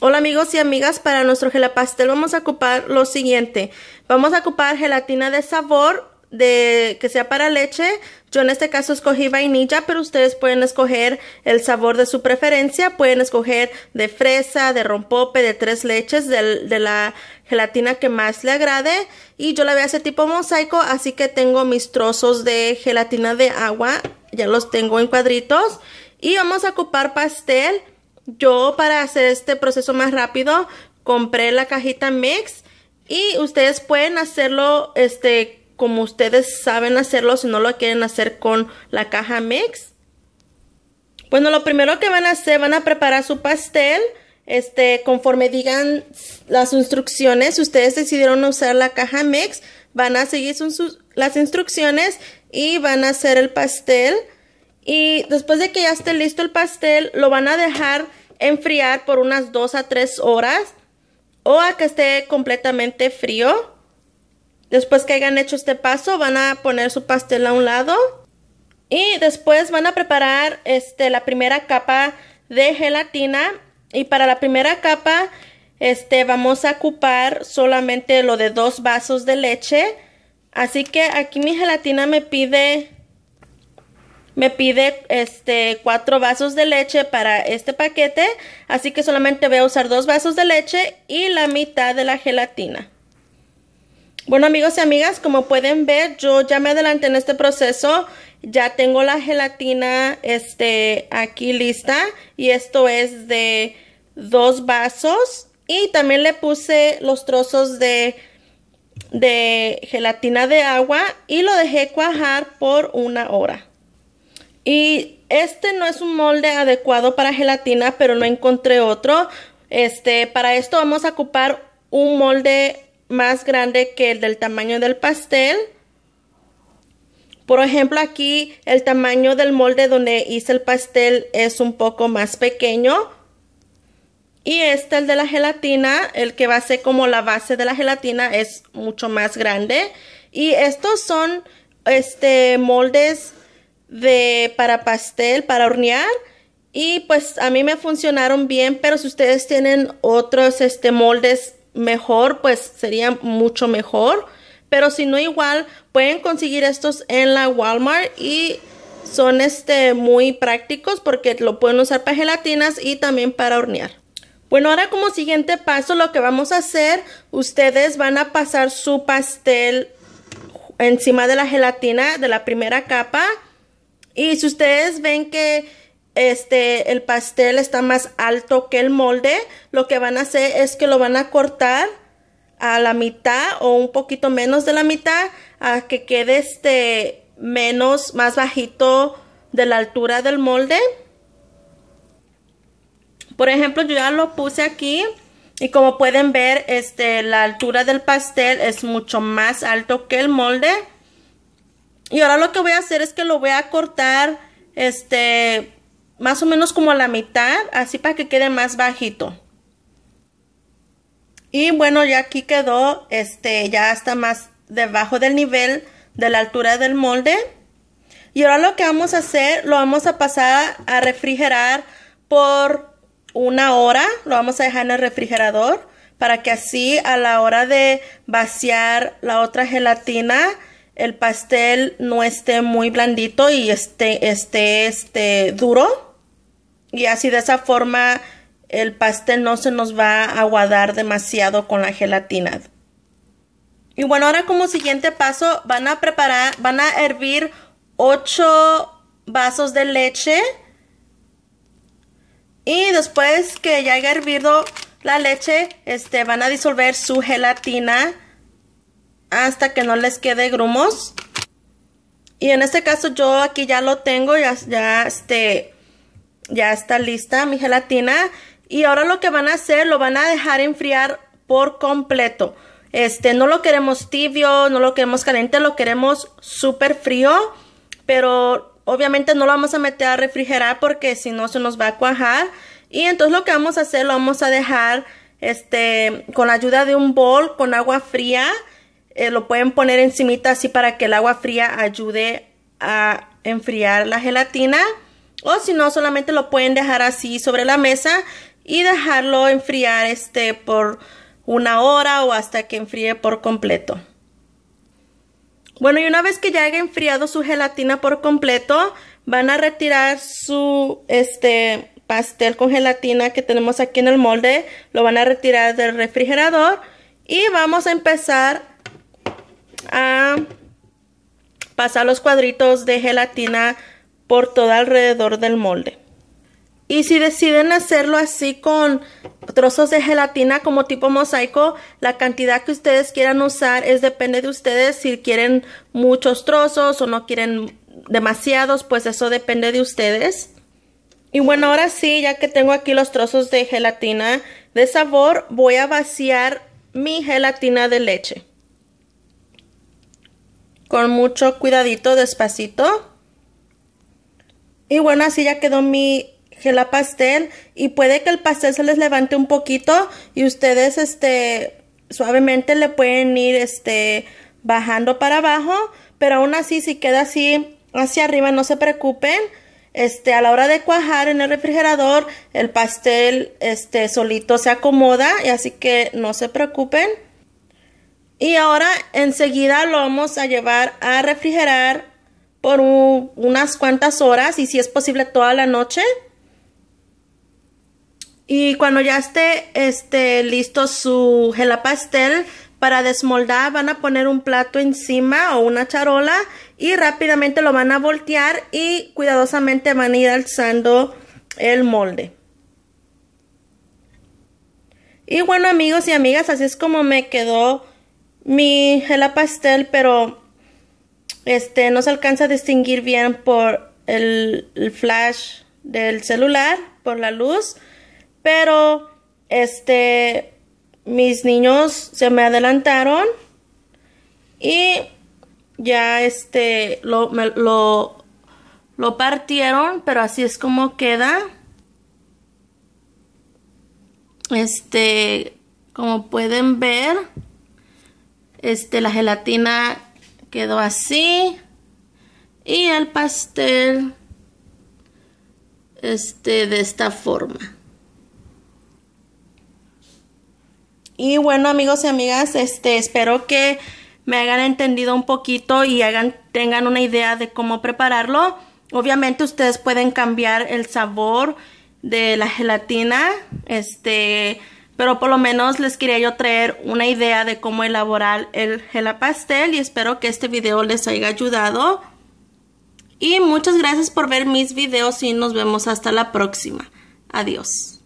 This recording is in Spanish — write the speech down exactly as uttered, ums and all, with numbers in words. Hola amigos y amigas, para nuestro gelapastel vamos a ocupar lo siguiente. Vamos a ocupar gelatina de sabor, de que sea para leche. Yo en este caso escogí vainilla, pero ustedes pueden escoger el sabor de su preferencia. Pueden escoger de fresa, de rompope, de tres leches, de, de la gelatina que más le agrade. Y yo la voy a hacer tipo mosaico, así que tengo mis trozos de gelatina de agua. Ya los tengo en cuadritos. Y vamos a ocupar pastel. Yo, para hacer este proceso más rápido, compré la cajita mix y ustedes pueden hacerlo este como ustedes saben hacerlo si no lo quieren hacer con la caja mix. Bueno, lo primero que van a hacer, van a preparar su pastel este conforme digan las instrucciones. Si ustedes decidieron usar la caja mix, van a seguir sus, las instrucciones y van a hacer el pastel. Y después de que ya esté listo el pastel, lo van a dejar enfriar por unas dos a tres horas o a que esté completamente frío. Después que hayan hecho este paso, van a poner su pastel a un lado. Y después van a preparar este, la primera capa de gelatina. Y para la primera capa este, vamos a ocupar solamente lo de dos vasos de leche. Así que aquí mi gelatina me pide... Me pide este cuatro vasos de leche para este paquete, así que solamente voy a usar dos vasos de leche y la mitad de la gelatina. Bueno amigos y amigas, como pueden ver, yo ya me adelanté en este proceso. Ya tengo la gelatina este aquí lista y esto es de dos vasos. Y también le puse los trozos de, de gelatina de agua y lo dejé cuajar por una hora. Y este no es un molde adecuado para gelatina, pero no encontré otro. Este, para esto vamos a ocupar un molde más grande que el del tamaño del pastel. Por ejemplo, aquí el tamaño del molde donde hice el pastel es un poco más pequeño. Y este, el de la gelatina, el que va a ser como la base de la gelatina, es mucho más grande. Y estos son este, moldes... de para pastel, para hornear, y pues a mí me funcionaron bien, pero si ustedes tienen otros este moldes mejor, pues sería mucho mejor, pero si no, igual pueden conseguir estos en la Walmart y son este muy prácticos porque lo pueden usar para gelatinas y también para hornear. Bueno, ahora como siguiente paso, lo que vamos a hacer, ustedes van a pasar su pastel encima de la gelatina de la primera capa. Y si ustedes ven que este, el pastel está más alto que el molde, lo que van a hacer es que lo van a cortar a la mitad o un poquito menos de la mitad, a que quede este, menos, más bajito de la altura del molde. Por ejemplo, yo ya lo puse aquí y como pueden ver, este, la altura del pastel es mucho más alto que el molde. Y ahora lo que voy a hacer es que lo voy a cortar este más o menos como a la mitad, así para que quede más bajito. Y bueno, ya aquí quedó, este ya está más debajo del nivel de la altura del molde. Y ahora lo que vamos a hacer, lo vamos a pasar a refrigerar por una hora. Lo vamos a dejar en el refrigerador para que así a la hora de vaciar la otra gelatina, el pastel no esté muy blandito y esté, esté, esté duro. Y así de esa forma el pastel no se nos va a aguadar demasiado con la gelatina. Y bueno, ahora como siguiente paso van a preparar, van a hervir ocho vasos de leche. Y después que ya haya hervido la leche, este, van a disolver su gelatina hasta que no les quede grumos. Y en este caso yo aquí ya lo tengo, ya, ya, este, ya está lista mi gelatina. Y ahora lo que van a hacer, lo van a dejar enfriar por completo. Este, no lo queremos tibio, no lo queremos caliente, lo queremos súper frío. Pero obviamente no lo vamos a meter a refrigerar porque si no se nos va a cuajar. Y entonces lo que vamos a hacer, lo vamos a dejar este, con la ayuda de un bol con agua fría. Eh, lo pueden poner encimita así para que el agua fría ayude a enfriar la gelatina. O si no, solamente lo pueden dejar así sobre la mesa y dejarlo enfriar este por una hora o hasta que enfríe por completo. Bueno, y una vez que ya haya enfriado su gelatina por completo, van a retirar su este pastel con gelatina que tenemos aquí en el molde. Lo van a retirar del refrigerador y vamos a empezar a pasar los cuadritos de gelatina por todo alrededor del molde. Y si deciden hacerlo así con trozos de gelatina como tipo mosaico, la cantidad que ustedes quieran usar es depende de ustedes. Si quieren muchos trozos o no quieren demasiados, pues eso depende de ustedes. Y bueno, ahora sí, ya que tengo aquí los trozos de gelatina de sabor, voy a vaciar mi gelatina de leche. Con mucho cuidadito, despacito. Y bueno, así ya quedó mi gelapastel. Y puede que el pastel se les levante un poquito y ustedes este, suavemente le pueden ir este, bajando para abajo. Pero aún así, si queda así hacia arriba, no se preocupen. Este, a la hora de cuajar en el refrigerador, el pastel este, solito se acomoda, y así que no se preocupen. Y ahora enseguida lo vamos a llevar a refrigerar por un, unas cuantas horas, y si es posible toda la noche. Y cuando ya esté este, listo su gelapastel, para desmoldar van a poner un plato encima o una charola y rápidamente lo van a voltear y cuidadosamente van a ir alzando el molde. Y bueno, amigos y amigas, así es como me quedó mi gelapastel, pero este no se alcanza a distinguir bien por el, el flash del celular, por la luz, pero este... mis niños se me adelantaron y ya este lo, me, lo, lo partieron, pero así es como queda. Este, como pueden ver, este, la gelatina quedó así y el pastel este, de esta forma. Y bueno, amigos y amigas, este, espero que me hayan entendido un poquito y hagan, tengan una idea de cómo prepararlo. Obviamente ustedes pueden cambiar el sabor de la gelatina, este, pero por lo menos les quería yo traer una idea de cómo elaborar el gelapastel, y espero que este video les haya ayudado. Y muchas gracias por ver mis videos y nos vemos hasta la próxima. Adiós.